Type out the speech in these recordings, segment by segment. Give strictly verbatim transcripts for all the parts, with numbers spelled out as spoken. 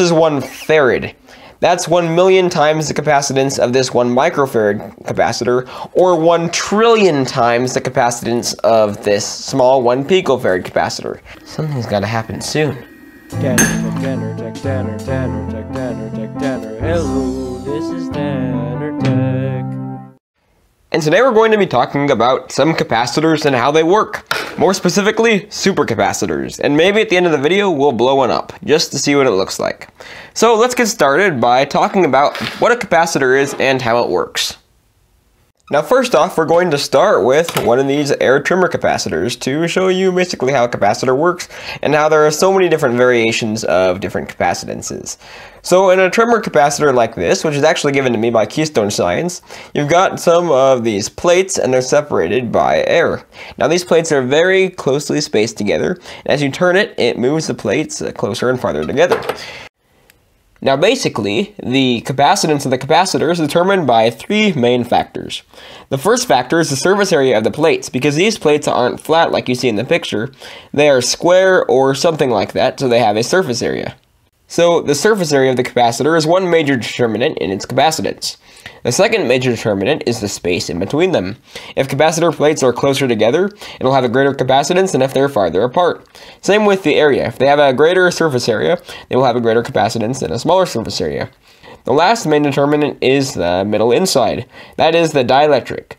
This is one farad. That's one million times the capacitance of this one microfarad capacitor, or one trillion times the capacitance of this small one picofarad capacitor. Something's gotta happen soon. Tanner Tech, Tanner Tech, Tanner Tanner Tech, Tanner Tech, Tanner. Hello, this is Tanner Tech. And today we're going to be talking about some capacitors and how they work. More specifically, supercapacitors, and maybe at the end of the video we'll blow one up, just to see what it looks like. So let's get started by talking about what a capacitor is and how it works. Now first off, we're going to start with one of these air trimmer capacitors to show you basically how a capacitor works and how there are so many different variations of different capacitances. So in a trimmer capacitor like this, which is actually given to me by Keystone Science, you've got some of these plates and they're separated by air. Now these plates are very closely spaced together, and as you turn it, it moves the plates closer and farther together. Now basically, the capacitance of the capacitor is determined by three main factors. The first factor is the surface area of the plates, because these plates aren't flat like you see in the picture. They are square or something like that, so they have a surface area. So the surface area of the capacitor is one major determinant in its capacitance. The second major determinant is the space in between them. If capacitor plates are closer together, it'll have a greater capacitance than if they're farther apart. Same with the area. If they have a greater surface area, they will have a greater capacitance than a smaller surface area. The last main determinant is the middle inside. That is the dielectric.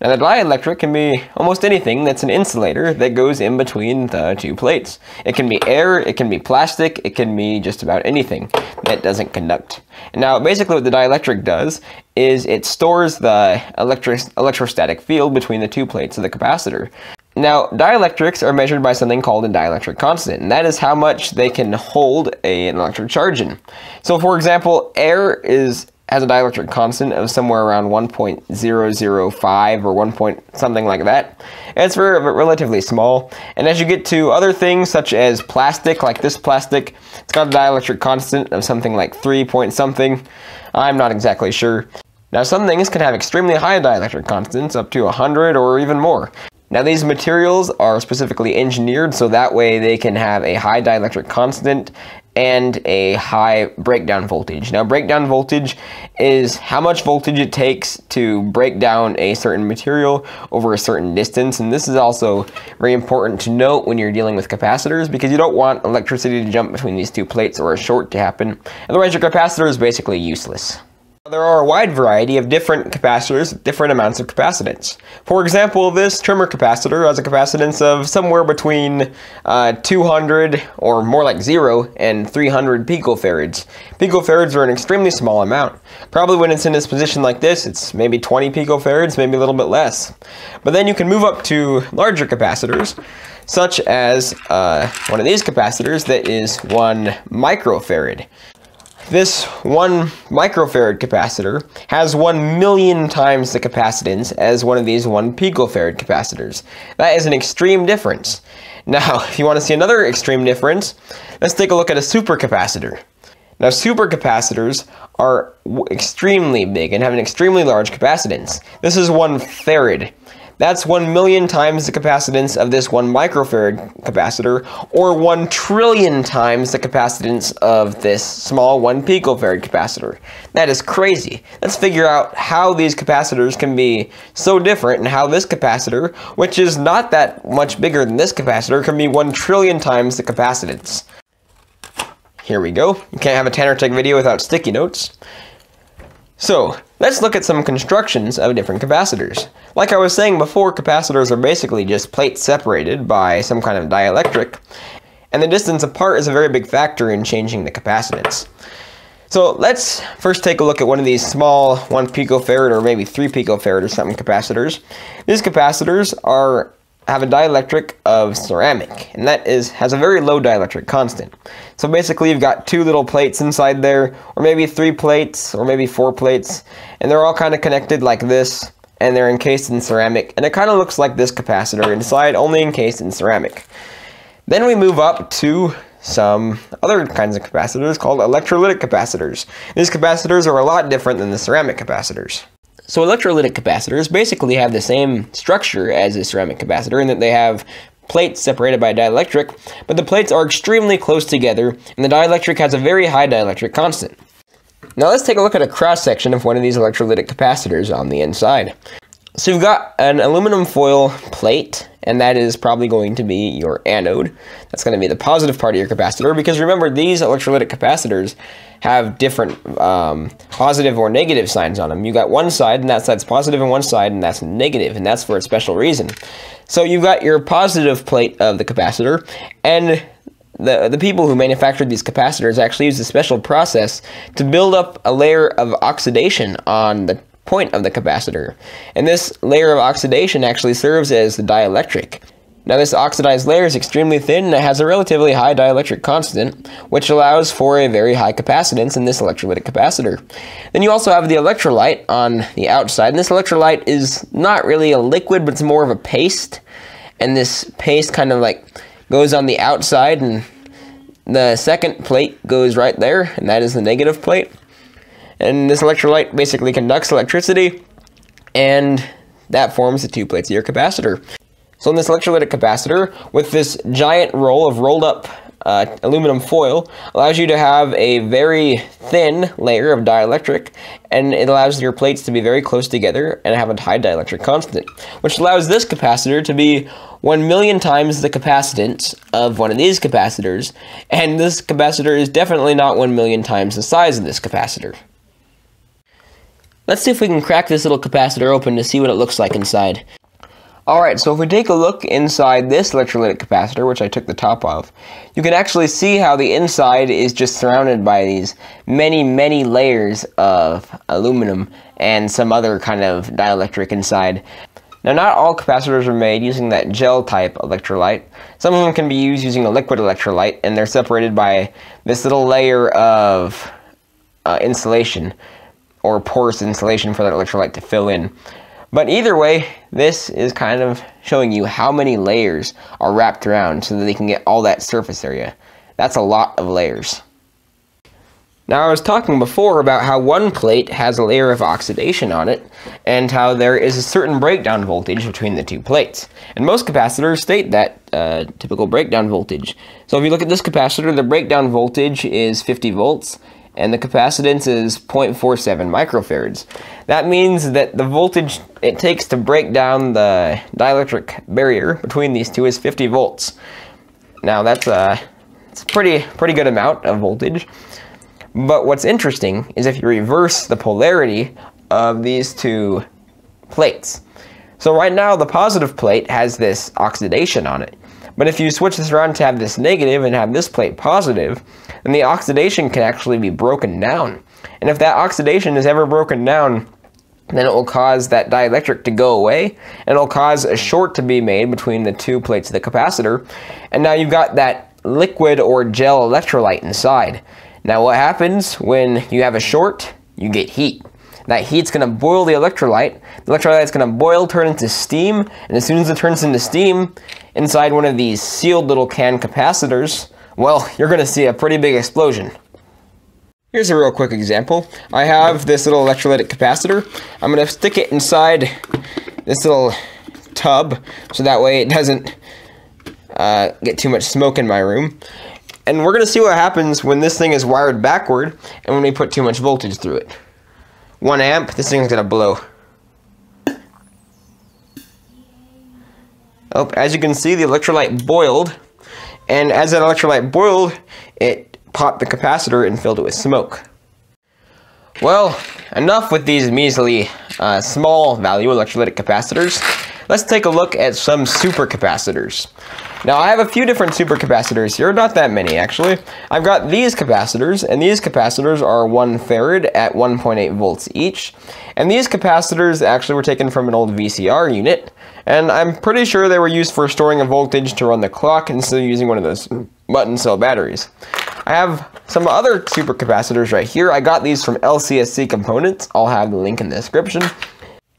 Now the dielectric can be almost anything that's an insulator that goes in between the two plates. It can be air, it can be plastic, it can be just about anything that doesn't conduct. Now basically what the dielectric does is it stores the electric electrostatic field between the two plates of the capacitor. Now dielectrics are measured by something called a dielectric constant, and that is how much they can hold a, an electric charge in. So for example, air is has a dielectric constant of somewhere around one point zero zero five or one point something like that. It's very, relatively small, and as you get to other things such as plastic, like this plastic, it's got a dielectric constant of something like three point something. I'm not exactly sure. Now some things can have extremely high dielectric constants, up to one hundred or even more. Now these materials are specifically engineered so that way they can have a high dielectric constant and a high breakdown voltage. Now breakdown voltage is how much voltage it takes to break down a certain material over a certain distance, and this is also very important to note when you're dealing with capacitors, because you don't want electricity to jump between these two plates or a short to happen, otherwise your capacitor is basically useless. There are a wide variety of different capacitors with different amounts of capacitance. For example, this trimmer capacitor has a capacitance of somewhere between uh, two hundred, or more like zero, and three hundred picofarads. Picofarads are an extremely small amount. Probably when it's in this position like this, it's maybe twenty picofarads, maybe a little bit less. But then you can move up to larger capacitors, such as uh, one of these capacitors that is one microfarad. This one microfarad capacitor has one million times the capacitance as one of these one picofarad capacitors. That is an extreme difference. Now, if you want to see another extreme difference, let's take a look at a supercapacitor. Now, supercapacitors are extremely big and have an extremely large capacitance. This is one farad. That's one million times the capacitance of this one microfarad capacitor, or one trillion times the capacitance of this small one picofarad capacitor. That is crazy. Let's figure out how these capacitors can be so different, and how this capacitor, which is not that much bigger than this capacitor, can be one trillion times the capacitance. Here we go. You can't have a Tanner Tech video without sticky notes. So, let's look at some constructions of different capacitors. Like I was saying before, capacitors are basically just plates separated by some kind of dielectric, and the distance apart is a very big factor in changing the capacitance. So let's first take a look at one of these small one picofarad or maybe three picofarad or something capacitors. These capacitors are have a dielectric of ceramic, and that is has a very low dielectric constant. So basically you've got two little plates inside there, or maybe three plates, or maybe four plates, and they're all kind of connected like this, and they're encased in ceramic, and it kind of looks like this capacitor inside, only encased in ceramic. Then we move up to some other kinds of capacitors called electrolytic capacitors. These capacitors are a lot different than the ceramic capacitors. So electrolytic capacitors basically have the same structure as a ceramic capacitor in that they have plates separated by a dielectric, but the plates are extremely close together, and the dielectric has a very high dielectric constant. Now let's take a look at a cross-section of one of these electrolytic capacitors on the inside. So you've got an aluminum foil plate, and that is probably going to be your anode. That's going to be the positive part of your capacitor, because remember, these electrolytic capacitors have different um, positive or negative signs on them. You've got one side, and that side's positive, and one side, and that's negative, and that's for a special reason. So you've got your positive plate of the capacitor, and The, the people who manufactured these capacitors actually used a special process to build up a layer of oxidation on the point of the capacitor. And this layer of oxidation actually serves as the dielectric. Now this oxidized layer is extremely thin and it has a relatively high dielectric constant, which allows for a very high capacitance in this electrolytic capacitor. Then you also have the electrolyte on the outside, and this electrolyte is not really a liquid, but it's more of a paste. And this paste kind of like goes on the outside, and the second plate goes right there, and that is the negative plate. And this electrolyte basically conducts electricity, and that forms the two plates of your capacitor. So in this electrolytic capacitor, with this giant roll of rolled up uh, aluminum foil, allows you to have a very thin layer of dielectric, and it allows your plates to be very close together and have a high dielectric constant, which allows this capacitor to be one million times the capacitance of one of these capacitors, and this capacitor is definitely not one million times the size of this capacitor. Let's see if we can crack this little capacitor open to see what it looks like inside. Alright, so if we take a look inside this electrolytic capacitor, which I took the top off, you can actually see how the inside is just surrounded by these many, many layers of aluminum and some other kind of dielectric inside. Now, not all capacitors are made using that gel type electrolyte. Some of them can be used using a liquid electrolyte, and they're separated by this little layer of uh, insulation, or porous insulation for that electrolyte to fill in. But either way, this is kind of showing you how many layers are wrapped around so that they can get all that surface area. That's a lot of layers. Now, I was talking before about how one plate has a layer of oxidation on it, and how there is a certain breakdown voltage between the two plates. And most capacitors state that uh, typical breakdown voltage. So if you look at this capacitor, the breakdown voltage is fifty volts, and the capacitance is zero point four seven microfarads. That means that the voltage it takes to break down the dielectric barrier between these two is fifty volts. Now, that's a, it's a pretty, pretty good amount of voltage. But what's interesting is if you reverse the polarity of these two plates. So right now the positive plate has this oxidation on it. But if you switch this around to have this negative and have this plate positive, then the oxidation can actually be broken down. And if that oxidation is ever broken down, then it will cause that dielectric to go away, and it'll cause a short to be made between the two plates of the capacitor. And now you've got that liquid or gel electrolyte inside. Now, what happens when you have a short? You get heat. That heat's going to boil the electrolyte. The electrolyte's going to boil, turn into steam, and as soon as it turns into steam, inside one of these sealed little can capacitors, well, you're going to see a pretty big explosion. Here's a real quick example. I have this little electrolytic capacitor. I'm going to stick it inside this little tub, so that way it doesn't uh, get too much smoke in my room. And we're going to see what happens when this thing is wired backward and when we put too much voltage through it. One amp, this thing's going to blow. Oh, as you can see, the electrolyte boiled. And as that electrolyte boiled, it popped the capacitor and filled it with smoke. Well, enough with these measly uh, small value electrolytic capacitors. Let's take a look at some supercapacitors. Now, I have a few different supercapacitors here, not that many actually. I've got these capacitors, and these capacitors are one farad at one point eight volts each. And these capacitors actually were taken from an old V C R unit, and I'm pretty sure they were used for storing a voltage to run the clock instead of using one of those button cell batteries. I have some other supercapacitors right here. I got these from L C S C Components. I'll have the link in the description.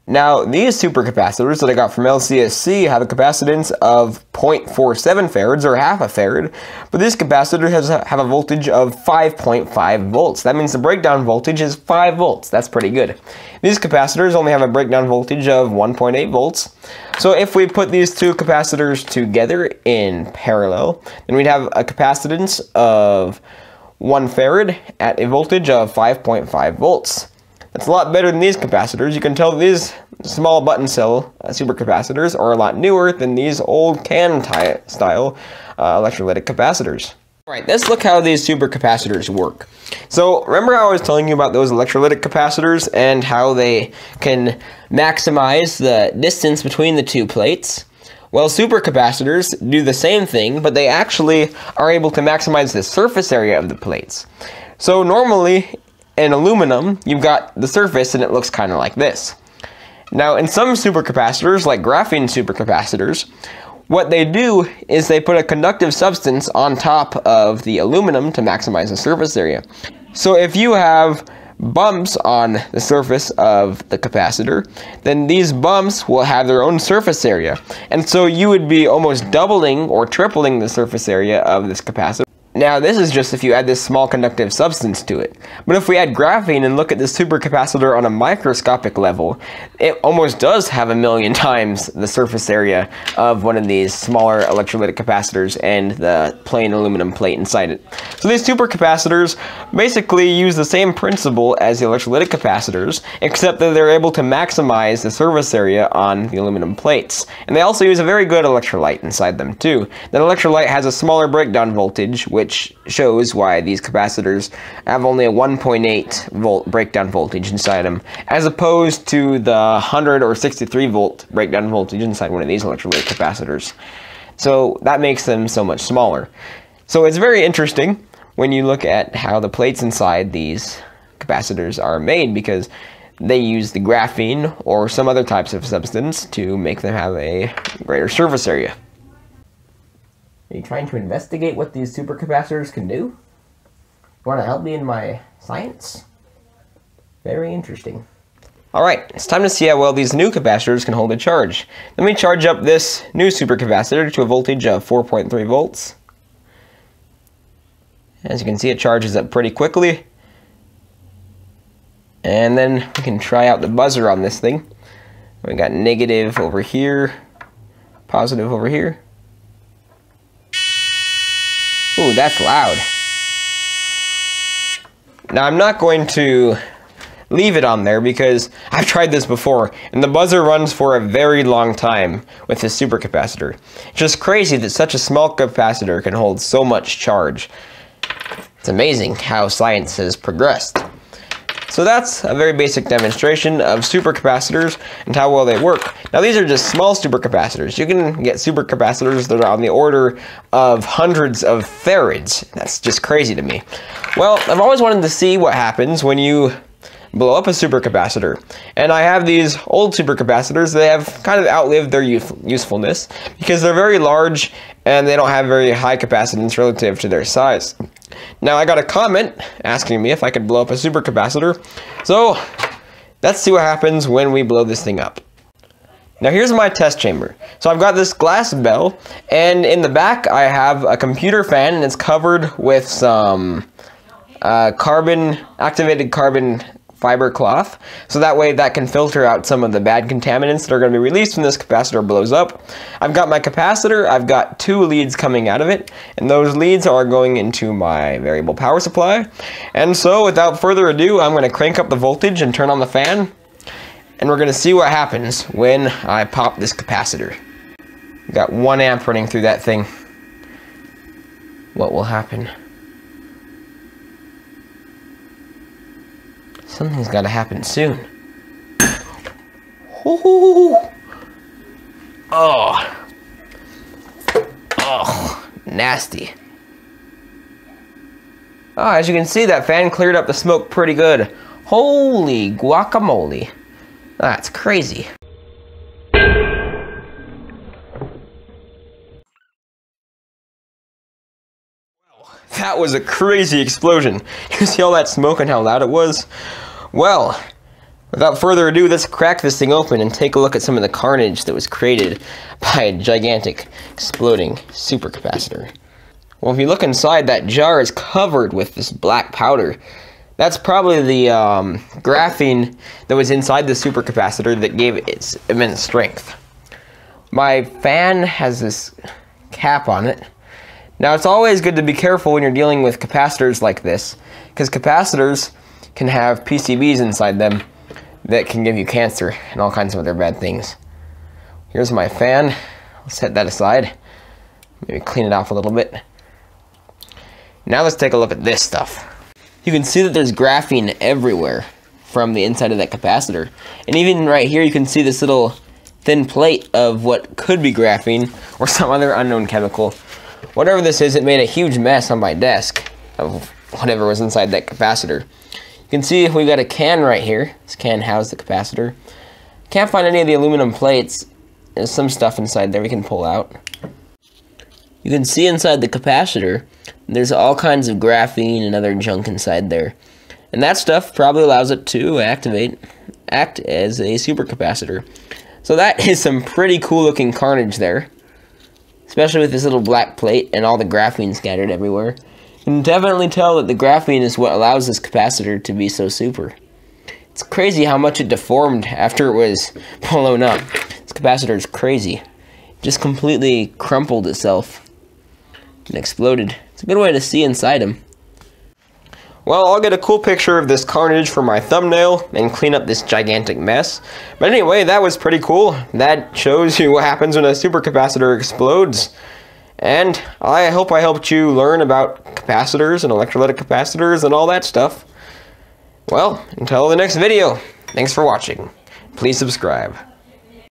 Now, these supercapacitors that I got from L C S C have a capacitance of zero point four seven farads, or half a farad, but this capacitor has have a voltage of five point five volts. That means the breakdown voltage is five volts. That's pretty good. These capacitors only have a breakdown voltage of one point eight volts. So if we put these two capacitors together in parallel, then we'd have a capacitance of one farad at a voltage of five point five volts. It's a lot better than these capacitors. You can tell these small button cell uh, supercapacitors are a lot newer than these old can-style uh, electrolytic capacitors. Alright, let's look how these supercapacitors work. So, remember how I was telling you about those electrolytic capacitors and how they can maximize the distance between the two plates? Well, supercapacitors do the same thing, but they actually are able to maximize the surface area of the plates. So, normally, in aluminum, you've got the surface and it looks kind of like this. Now, in some supercapacitors, like graphene supercapacitors, what they do is they put a conductive substance on top of the aluminum to maximize the surface area. So if you have bumps on the surface of the capacitor, then these bumps will have their own surface area. And so you would be almost doubling or tripling the surface area of this capacitor. Now, this is just if you add this small conductive substance to it. But if we add graphene and look at this supercapacitor on a microscopic level, it almost does have a million times the surface area of one of these smaller electrolytic capacitors and the plain aluminum plate inside it. So these supercapacitors basically use the same principle as the electrolytic capacitors, except that they're able to maximize the surface area on the aluminum plates. And they also use a very good electrolyte inside them, too. That electrolyte has a smaller breakdown voltage, which shows why these capacitors have only a one point eight volt breakdown voltage inside them, as opposed to the one hundred or sixty-three volt breakdown voltage inside one of these electrolytic capacitors. So that makes them so much smaller. So it's very interesting when you look at how the plates inside these capacitors are made, because they use the graphene or some other types of substance to make them have a greater surface area. Are you trying to investigate what these supercapacitors can do? You want to help me in my science? Very interesting. Alright, it's time to see how well these new capacitors can hold a charge. Let me charge up this new supercapacitor to a voltage of four point three volts. As you can see, it charges up pretty quickly. And then we can try out the buzzer on this thing. We got negative over here, positive over here. Ooh, that's loud. Now, I'm not going to leave it on there because I've tried this before, and the buzzer runs for a very long time with this supercapacitor. It's just crazy that such a small capacitor can hold so much charge. It's amazing how science has progressed. So that's a very basic demonstration of supercapacitors and how well they work. Now, these are just small supercapacitors. You can get supercapacitors that are on the order of hundreds of farads. That's just crazy to me. Well, I've always wanted to see what happens when you blow up a supercapacitor. And I have these old supercapacitors. They have kind of outlived their usefulness because they're very large and they don't have very high capacitance relative to their size. Now, I got a comment asking me if I could blow up a supercapacitor, so let's see what happens when we blow this thing up. Now, here's my test chamber. So I've got this glass bell, and in the back I have a computer fan, and it's covered with some uh, carbon, activated carbon fiber cloth, so that way that can filter out some of the bad contaminants that are going to be released when this capacitor blows up. I've got my capacitor, I've got two leads coming out of it, and those leads are going into my variable power supply. And so, without further ado, I'm going to crank up the voltage and turn on the fan, and we're going to see what happens when I pop this capacitor. I've got one amp running through that thing. What will happen? Something's got to happen soon. Ooh. Oh. Oh. Nasty. Oh, as you can see, that fan cleared up the smoke pretty good. Holy guacamole. That's crazy. That was a crazy explosion. You see all that smoke and how loud it was? Well, Without further ado, let's crack this thing open and take a look at some of the carnage that was created by a gigantic exploding supercapacitor. Well, if you look inside, that jar is covered with this black powder. That's probably the um, graphene that was inside the supercapacitor that gave it its immense strength. My fan has this cap on it. Now, it's always good to be careful when you're dealing with capacitors like this, because capacitors can have P C Bs inside them that can give you cancer and all kinds of other bad things. Here's my fan. I'll set that aside. Maybe clean it off a little bit. Now let's take a look at this stuff. You can see that there's graphene everywhere from the inside of that capacitor. And even right here, you can see this little thin plate of what could be graphene or some other unknown chemical. Whatever this is, it made a huge mess on my desk of whatever was inside that capacitor. You can see we've got a can right here. This can housed the capacitor. Can't find any of the aluminum plates. There's some stuff inside there we can pull out. You can see inside the capacitor, there's all kinds of graphene and other junk inside there. And that stuff probably allows it to activate, act as a supercapacitor. So that is some pretty cool looking carnage there. Especially with this little black plate and all the graphene scattered everywhere. You can definitely tell that the graphene is what allows this capacitor to be so super. It's crazy how much it deformed after it was blown up. This capacitor is crazy. It just completely crumpled itself and exploded. It's a good way to see inside him. Well, I'll get a cool picture of this carnage for my thumbnail and clean up this gigantic mess. But anyway, that was pretty cool. That shows you what happens when a supercapacitor explodes. And I hope I helped you learn about capacitors and electrolytic capacitors and all that stuff. Well, until the next video, thanks for watching. Please subscribe.